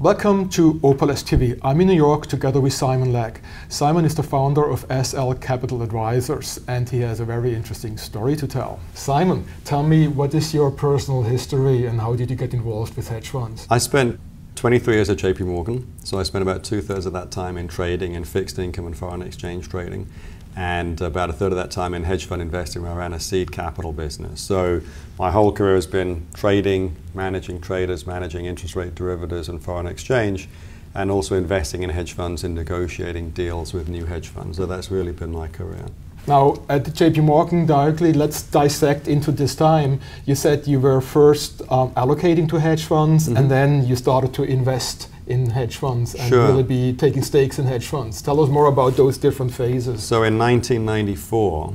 Welcome to Opalesque TV. I'm in New York together with Simon Lack. Simon is the founder of SL Capital Advisors, and he has a very interesting story to tell. Simon, tell me, what is your personal history and how did you get involved with hedge funds? I spent 23 years at J.P. Morgan, so I spent about two-thirds of that time in trading in fixed income and foreign exchange trading, and about a third of that time in hedge fund investing, where I ran a seed capital business. So my whole career has been trading, managing traders, managing interest rate derivatives and foreign exchange, and also investing in hedge funds and negotiating deals with new hedge funds. So that's really been my career. Now, at JP Morgan directly, let's dissect into this time. You said you were first allocating to hedge funds, and then you started to invest in hedge funds and really be taking stakes in hedge funds. Tell us more about those different phases. So in 1994,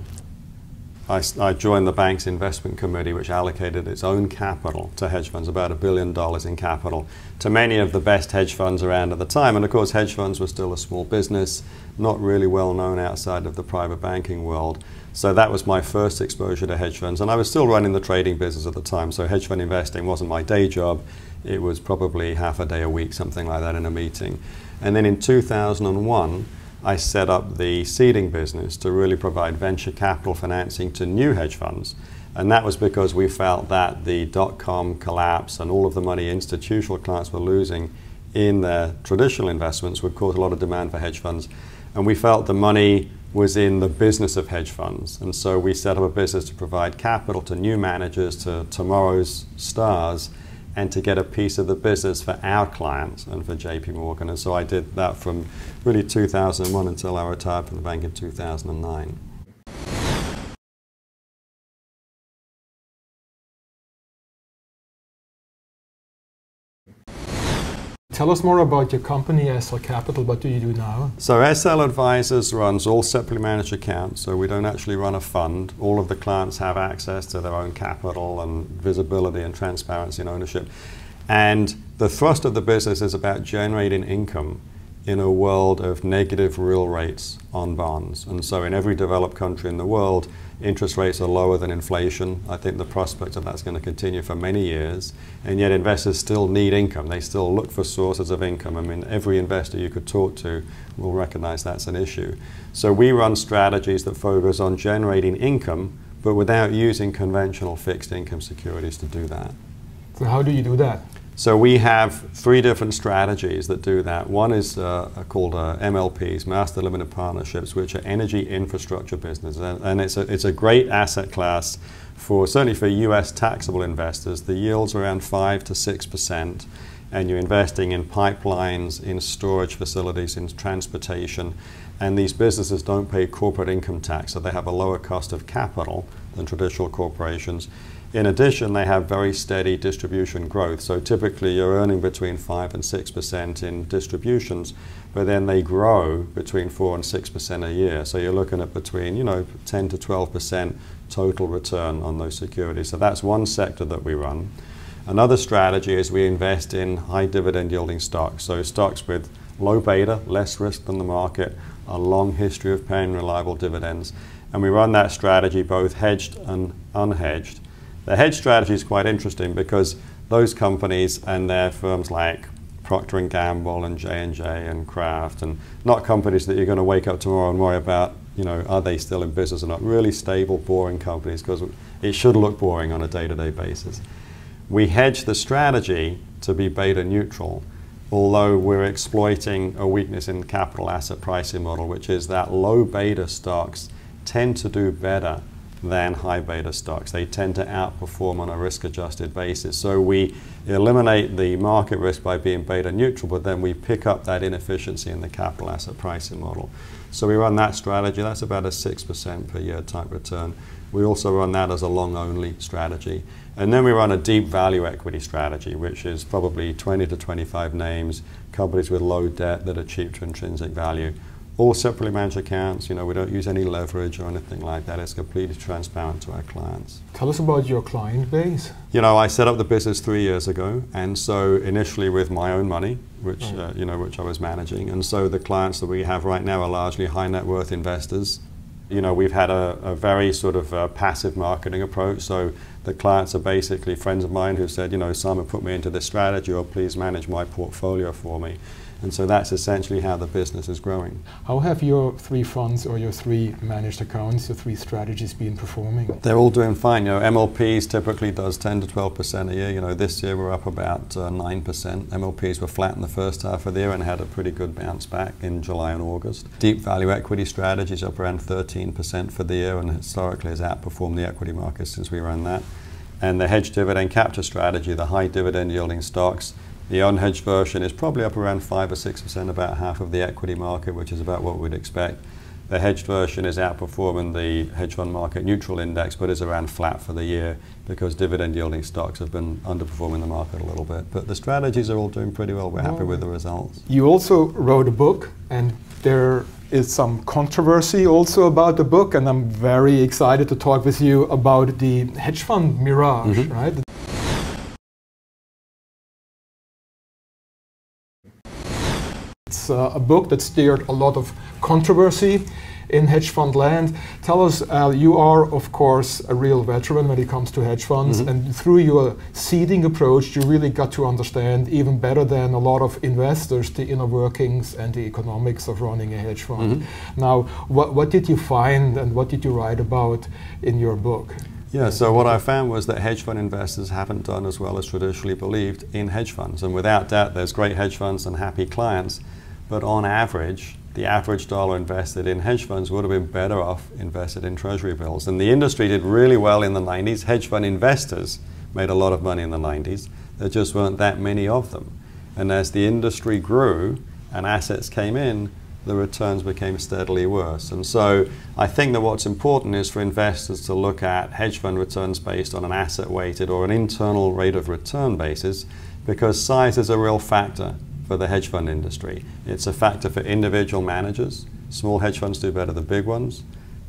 I joined the bank's investment committee, which allocated its own capital to hedge funds, about $1 billion in capital, to many of the best hedge funds around at the time. And of course, hedge funds were still a small business, not really well known outside of the private banking world. So that was my first exposure to hedge funds. And I was still running the trading business at the time, so hedge fund investing wasn't my day job. It was probably half a day a week, something like that, in a meeting. And then in 2001, I set up the seeding business to really provide venture capital financing to new hedge funds. And that was because we felt that the dot-com collapse and all of the money institutional clients were losing in their traditional investments would cause a lot of demand for hedge funds. And we felt the money was in the business of hedge funds. And so we set up a business to provide capital to new managers, to tomorrow's stars, and to get a piece of the business for our clients and for J.P. Morgan. And so I did that from really 2001 until I retired from the bank in 2009. Tell us more about your company, SL Capital. What do you do now? So SL Advisors runs all separately managed accounts, so we don't actually run a fund. All of the clients have access to their own capital and visibility and transparency and ownership. And the thrust of the business is about generating income in a world of negative real rates on bonds. And so in every developed country in the world, interest rates are lower than inflation. I think the prospect of that's going to continue for many years, and yet investors still need income. They still look for sources of income. I mean, every investor you could talk to will recognize that's an issue. So we run strategies that focus on generating income, but without using conventional fixed income securities to do that. So how do you do that? So we have three different strategies that do that. One is called MLPs, Master Limited Partnerships, which are energy infrastructure businesses. And it's a great asset class, for certainly for US taxable investors. The yield's around 5 to 6%, and you're investing in pipelines, in storage facilities, in transportation. And these businesses don't pay corporate income tax, so they have a lower cost of capital than traditional corporations. In addition, they have very steady distribution growth, so typically you're earning between 5 and 6% in distributions, but then they grow between 4 and 6% a year. So you're looking at between 10 to 12% total return on those securities. So that's one sector that we run. Another strategy is we invest in high dividend yielding stocks, so stocks with low beta, less risk than the market, a long history of paying reliable dividends. And we run that strategy both hedged and unhedged. The hedge strategy is quite interesting because those companies and their firms like Procter & Gamble and J&J and Kraft, and not companies that you're going to wake up tomorrow and worry about, are they still in business or not? Really stable, boring companies, because it should look boring on a day-to-day basis. We hedge the strategy to be beta neutral, although we're exploiting a weakness in the capital asset pricing model, which is that low beta stocks tend to do better than high beta stocks. They tend to outperform on a risk-adjusted basis. So we eliminate the market risk by being beta neutral, but then we pick up that inefficiency in the capital asset pricing model. So we run that strategy. That's about a 6% per year type return. We also run that as a long-only strategy. And then we run a deep value equity strategy, which is probably 20 to 25 names, companies with low debt that are cheap to intrinsic value. All separately managed accounts, we don't use any leverage or anything like that. It's completely transparent to our clients. Tell us about your client base. I set up the business 3 years ago, and so initially with my own money, which I was managing. And so the clients that we have right now are largely high net worth investors, you know, we've had a very sort of passive marketing approach. So the clients are basically friends of mine who said, you know, Simon, put me into this strategy, or please manage my portfolio for me. And so that's essentially how the business is growing. How have your three funds or your three managed accounts, your three strategies been performing? They're all doing fine. You know, MLPs typically does 10 to 12% a year. You know, this year we're up about 9%. MLPs were flat in the first half of the year and had a pretty good bounce back in July and August. Deep value equity strategies up around 13% for the year and historically has outperformed the equity market since we ran that. And the hedge dividend capture strategy, the high dividend yielding stocks, the unhedged version is probably up around 5 or 6%, about half of the equity market, which is about what we'd expect. The hedged version is outperforming the hedge fund market neutral index, but is around flat for the year because dividend yielding stocks have been underperforming the market a little bit. But the strategies are all doing pretty well. We're happy with the results. You also wrote a book, and there is some controversy also about the book, and I'm very excited to talk with you about the hedge fund Mirage, right? It's a book that stirred a lot of controversy in hedge fund land. Tell us, you are of course a real veteran when it comes to hedge funds, and through your seeding approach you really got to understand even better than a lot of investors the inner workings and the economics of running a hedge fund. Now, what did you find and what did you write about in your book? Yeah, so what I found was that hedge fund investors haven't done as well as traditionally believed in hedge funds. And without doubt, there's great hedge funds and happy clients. But on average, the average dollar invested in hedge funds would have been better off invested in treasury bills. And the industry did really well in the 90s. Hedge fund investors made a lot of money in the 90s. There just weren't that many of them. And as the industry grew and assets came in, the returns became steadily worse. And so I think that what's important is for investors to look at hedge fund returns based on an asset-weighted or an internal rate of return basis, because size is a real factor for the hedge fund industry. It's a factor for individual managers. Small hedge funds do better than big ones.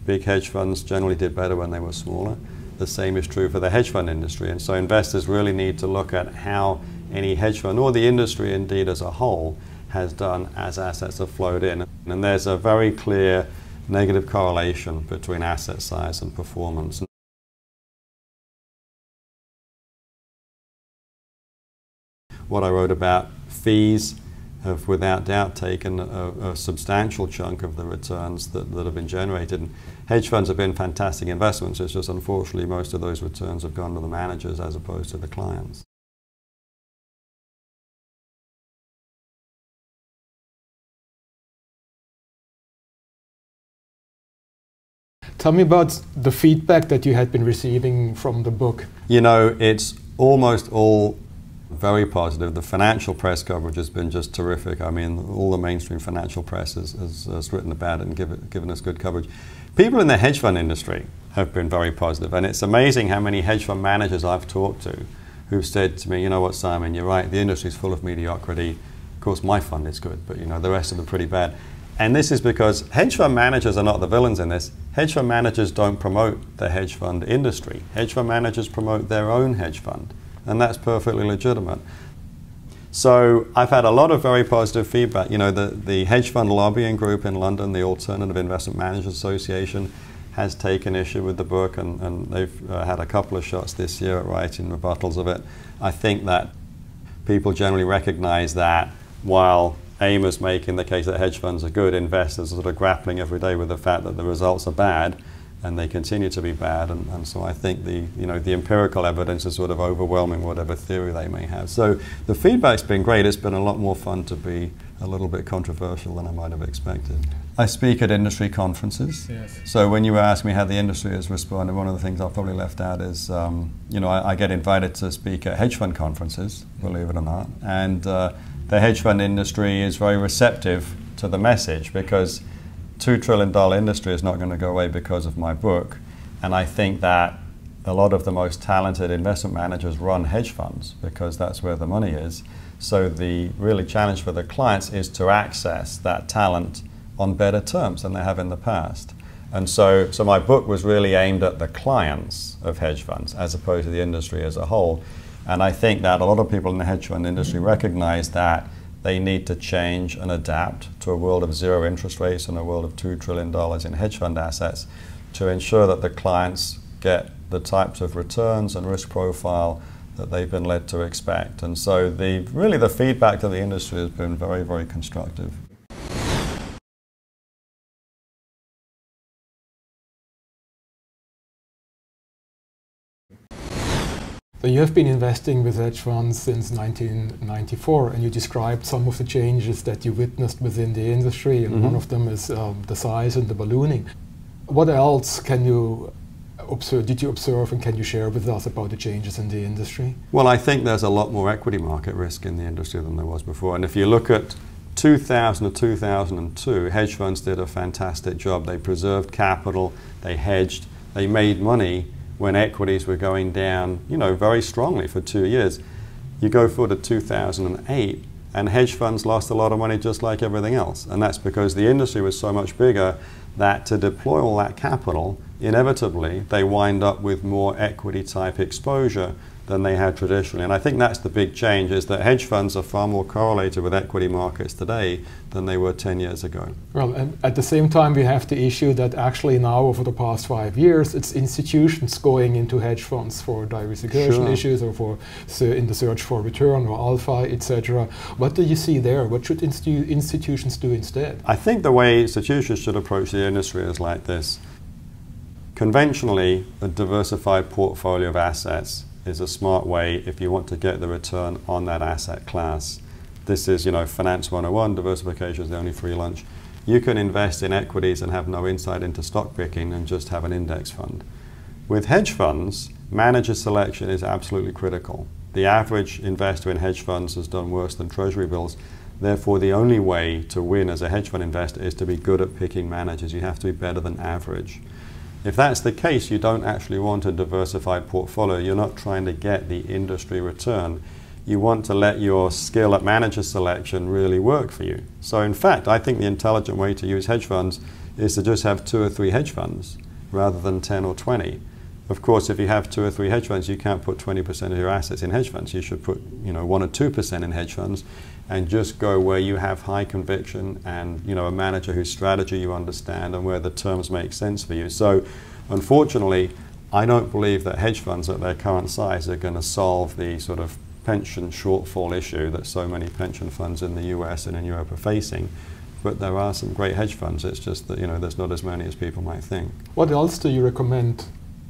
Big hedge funds generally did better when they were smaller. The same is true for the hedge fund industry. And so investors really need to look at how any hedge fund, or the industry indeed as a whole, has done as assets have flowed in. And there's a very clear negative correlation between asset size and performance. What I wrote about, fees have without doubt taken a substantial chunk of the returns that have been generated. And hedge funds have been fantastic investments, it's just unfortunately most of those returns have gone to the managers as opposed to the clients. Tell me about the feedback that you had been receiving from the book. You know, it's almost all very positive. The financial press coverage has been just terrific. I mean, all the mainstream financial press has written about it and given us good coverage. People in the hedge fund industry have been very positive, and it's amazing how many hedge fund managers I've talked to who've said to me, you know what, Simon, you're right, the industry's full of mediocrity. Of course, my fund is good, but you know, the rest of them are pretty bad. And this is because hedge fund managers are not the villains in this. Hedge fund managers don't promote the hedge fund industry. Hedge fund managers promote their own hedge fund, and that's perfectly legitimate. So I've had a lot of very positive feedback. You know, the hedge fund lobbying group in London, the Alternative Investment Managers Association, has taken issue with the book, and they've had a couple of shots this year at writing rebuttals of it. I think that people generally recognize that while AIMers making the case that hedge funds are good, investors are sort of grappling every day with the fact that the results are bad, and they continue to be bad, and so I think the empirical evidence is sort of overwhelming whatever theory they may have. So the feedback's been great. It's been a lot more fun to be a little bit controversial than I might have expected. I speak at industry conferences, yes. So when you ask me how the industry has responded, one of the things I've probably left out is, you know, I get invited to speak at hedge fund conferences, believe it or not, and the hedge fund industry is very receptive to the message, because $2 trillion industry is not going to go away because of my book. And I think that a lot of the most talented investment managers run hedge funds because that's where the money is. So the really challenge for the clients is to access that talent on better terms than they have in the past. And so my book was really aimed at the clients of hedge funds as opposed to the industry as a whole. And I think that a lot of people in the hedge fund industry recognize that They need to change and adapt to a world of zero interest rates and a world of $2 trillion in hedge fund assets to ensure that the clients get the types of returns and risk profile that they've been led to expect. And so really the feedback to the industry has been very, very constructive. So you have been investing with hedge funds since 1994, and you described some of the changes that you witnessed within the industry, and one of them is the size and the ballooning. What else can you observe, did you observe, and can you share with us about the changes in the industry? Well, I think there's a lot more equity market risk in the industry than there was before, and if you look at 2000 to 2002, hedge funds did a fantastic job. They preserved capital, they hedged, they made money when equities were going down, you know, very strongly for 2 years. You go forward to 2008 and hedge funds lost a lot of money just like everything else. And that's because the industry was so much bigger that to deploy all that capital, inevitably they wind up with more equity type exposure than they had traditionally. And I think that's the big change, is that hedge funds are far more correlated with equity markets today than they were 10 years ago. Well, and at the same time we have the issue that actually now over the past 5 years it's institutions going into hedge funds for diversification issues or for in the search for return or alpha, etc. What do you see there? What should institutions do instead? I think the way institutions should approach the industry is like this. Conventionally, a diversified portfolio of assets is a smart way if you want to get the return on that asset class. This is, you know, Finance 101, diversification is the only free lunch. You can invest in equities and have no insight into stock picking and just have an index fund. With hedge funds, manager selection is absolutely critical. The average investor in hedge funds has done worse than treasury bills. Therefore, the only way to win as a hedge fund investor is to be good at picking managers. You have to be better than average. If that's the case, you don't actually want a diversified portfolio. You're not trying to get the industry return. You want to let your skill at manager selection really work for you. So in fact, I think the intelligent way to use hedge funds is to just have 2 or 3 hedge funds rather than 10 or 20. Of course, if you have 2 or 3 hedge funds, you can't put 20% of your assets in hedge funds. You should put, you know, 1 or 2% in hedge funds and just go where you have high conviction and, you know, a manager whose strategy you understand and where the terms make sense for you. So, unfortunately, I don't believe that hedge funds at their current size are going to solve the sort of pension shortfall issue that so many pension funds in the US and in Europe are facing. But there are some great hedge funds. It's just that, you know, there's not as many as people might think. What else do you recommend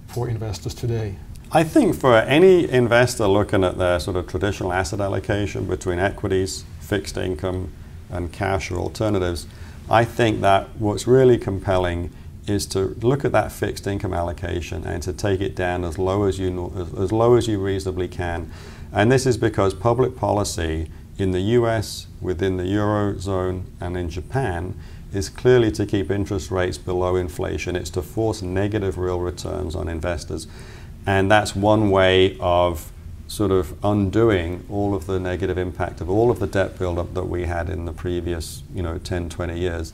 for investors today? I think for any investor looking at their sort of traditional asset allocation between equities, fixed income, and cash or alternatives, I think that what's really compelling is to look at that fixed income allocation and to take it down as low as you reasonably can. And this is because public policy in the US, within the Eurozone, and in Japan is clearly to keep interest rates below inflation. It's to force negative real returns on investors. And that's one way of sort of undoing all of the negative impact of all of the debt buildup that we had in the previous, you know, 10, 20 years.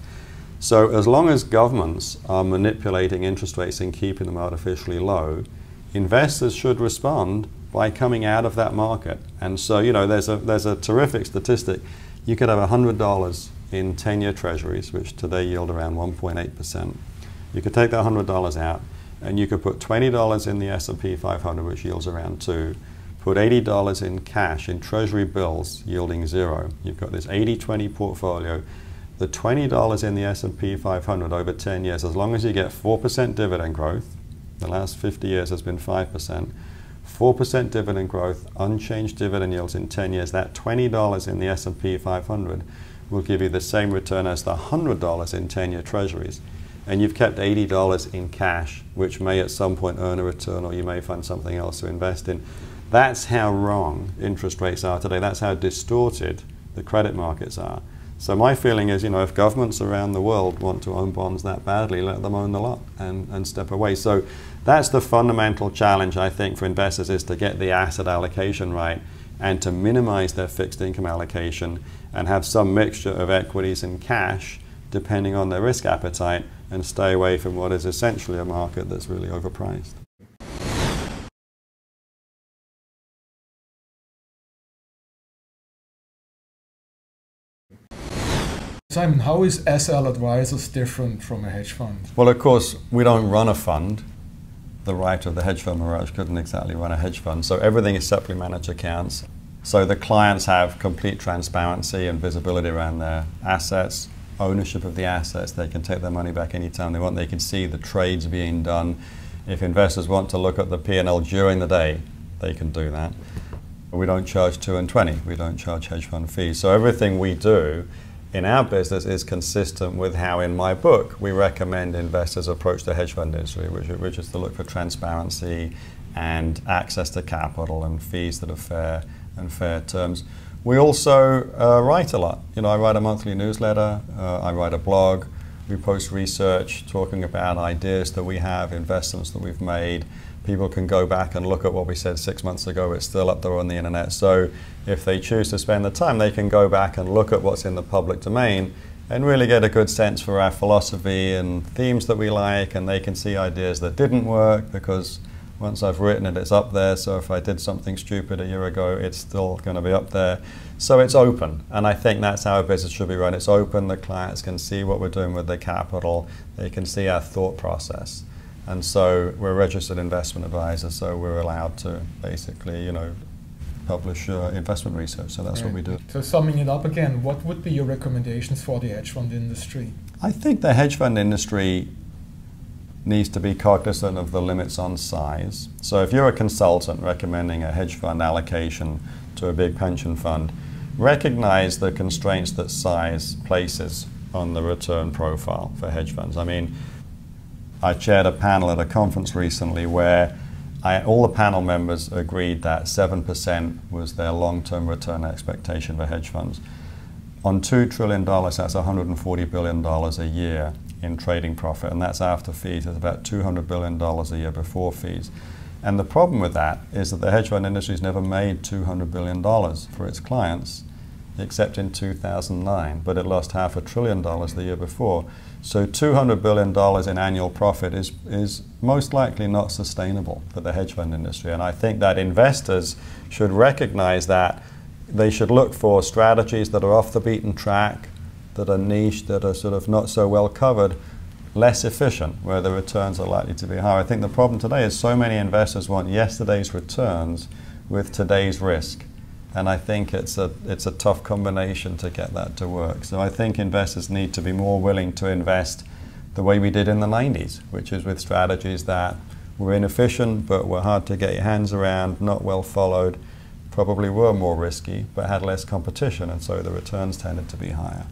So as long as governments are manipulating interest rates and keeping them artificially low, investors should respond by coming out of that market. And so, you know, there's a terrific statistic. You could have $100 in 10-year treasuries, which today yield around 1.8%. You could take that $100 out and you could put $20 in the S&P 500, which yields around 2, put $80 in cash, in treasury bills, yielding 0. You've got this 80-20 portfolio. The $20 in the S&P 500 over 10 years, as long as you get 4% dividend growth, the last 50 years has been 5%, 4% dividend growth, unchanged dividend yields in 10 years, that $20 in the S&P 500 will give you the same return as the $100 in 10-year treasuries. And you've kept $80 in cash, which may at some point earn a return, or you may find something else to invest in. That's how wrong interest rates are today. That's how distorted the credit markets are. So my feeling is, you know, if governments around the world want to own bonds that badly, let them own the lot and step away. So that's the fundamental challenge, I think, for investors, is to get the asset allocation right and to minimize their fixed income allocation and have some mixture of equities and cash depending on their risk appetite, and stay away from what is essentially a market that's really overpriced. Simon, how is SL Advisors different from a hedge fund? Well, of course, we don't run a fund. The writer of The Hedge Fund Mirage couldn't exactly run a hedge fund, so everything is separately managed accounts. So the clients have complete transparency and visibility around their assets, ownership of the assets. They can take their money back anytime they want. They can see the trades being done. If investors want to look at the P&L during the day, they can do that. We don't charge 2 and 20. We don't charge hedge fund fees. So everything we do in our business is consistent with how, in my book, we recommend investors approach the hedge fund industry, which is to look for transparency and access to capital and fees that are fair and fair terms. We also write a lot. You know, I write a monthly newsletter, I write a blog, we post research talking about ideas that we have, investments that we've made. People can go back and look at what we said 6 months ago. It's still up there on the internet. So if they choose to spend the time, they can go back and look at what's in the public domain and really get a good sense for our philosophy and themes that we like, and they can see ideas that didn't work, because once I've written it, it's up there. So if I did something stupid a year ago, it's still going to be up there. So it's open, and I think that's how a business should be run. It's open, the clients can see what we're doing with their capital, they can see our thought process. And so we're a registered investment advisor, so we're allowed to basically, you know, publish investment research. So that's right. What we do. So summing it up again, what would be your recommendations for the hedge fund industry? I think the hedge fund industry needs to be cognizant of the limits on size. So if you're a consultant recommending a hedge fund allocation to a big pension fund, recognize the constraints that size places on the return profile for hedge funds. I mean, I chaired a panel at a conference recently where all the panel members agreed that 7% was their long-term return expectation for hedge funds. On $2 trillion, that's $140 billion a year in trading profit, and that's after fees. It's about $200 billion a year before fees. And the problem with that is that the hedge fund industry's never made $200 billion for its clients, except in 2009, but it lost $500 billion the year before. So $200 billion in annual profit is most likely not sustainable for the hedge fund industry. And I think that investors should recognize that. They should look for strategies that are off the beaten track, that are niche, that are sort of not so well covered, less efficient, where the returns are likely to be higher. I think the problem today is so many investors want yesterday's returns with today's risk. And I think it's a tough combination to get that to work. So I think investors need to be more willing to invest the way we did in the 90s, which is with strategies that were inefficient but were hard to get your hands around, not well followed, probably were more risky but had less competition, and so the returns tended to be higher.